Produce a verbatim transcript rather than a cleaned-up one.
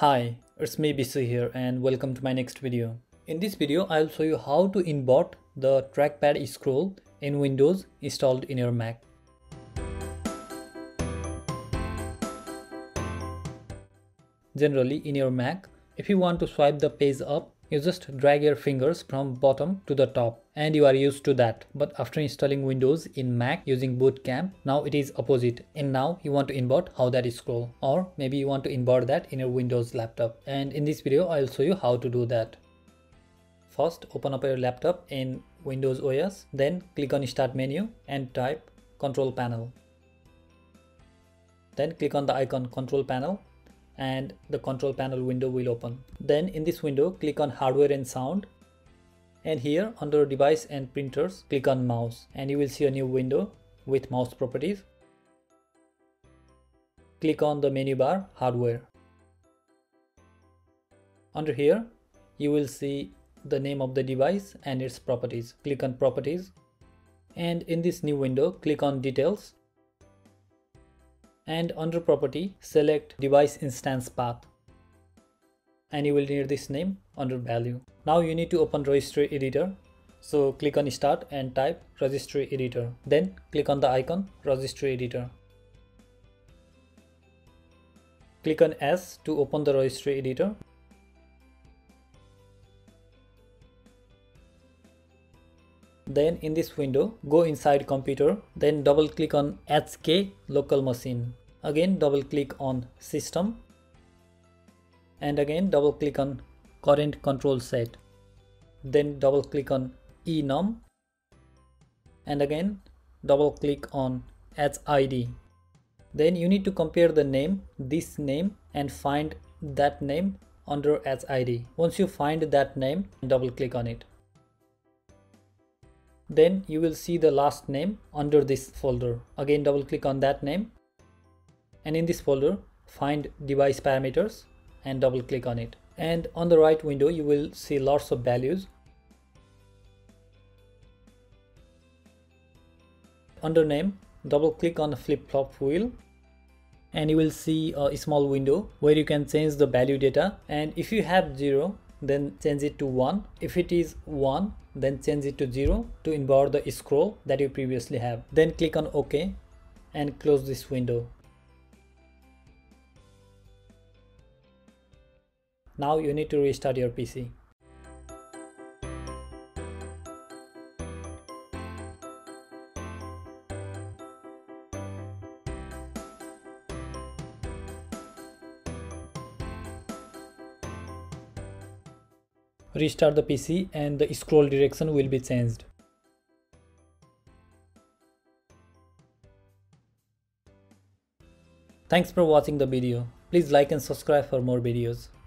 Hi, it's me B C here and welcome to my next video. In this video, I'll show you how to import the trackpad scroll in Windows installed in your Mac. Generally, in your Mac, if you want to swipe the page up, you just drag your fingers from bottom to the top and you are used to that. But after installing Windows in Mac using Bootcamp, now it is opposite, and now you want to import how that is scroll, or maybe you want to import that in your Windows laptop. And in this video, I'll show you how to do that. First, open up your laptop in Windows O S, then click on Start menu and type Control Panel. Then click on the icon Control Panel and the Control Panel window will open. Then in this window, click on Hardware and Sound, and here under Device and Printers, click on Mouse, and you will see a new window with mouse properties. Click on the menu bar Hardware. Under here you will see the name of the device and its properties. Click on Properties, and in this new window click on Details, and under Property select Device Instance Path, and you will need this name under Value. Now you need to open Registry Editor, so click on Start and type Registry Editor, then click on the icon Registry Editor. Click on S to open the Registry Editor. Then in this window, go inside Computer, then double click on H K Local Machine. Again double click on System, and again double click on Current Control Set. Then double click on E N U M, and again double click on H I D. Then you need to compare the name, this name, and find that name under H I D. Once you find that name, double click on it. Then you will see the last name under this folder. Again double click on that name, and in this folder find Device Parameters and double click on it. And on the right window you will see lots of values. Under Name, double click on Flip-Flop Wheel, and you will see a small window where you can change the value data. And if you have zero, then change it to one. If it is one, then change it to zero to import the scroll that you previously have. Then click on OK and close this window. Now you need to restart your P C. Restart the P C and the scroll direction will be changed. Thanks for watching the video. Please like and subscribe for more videos.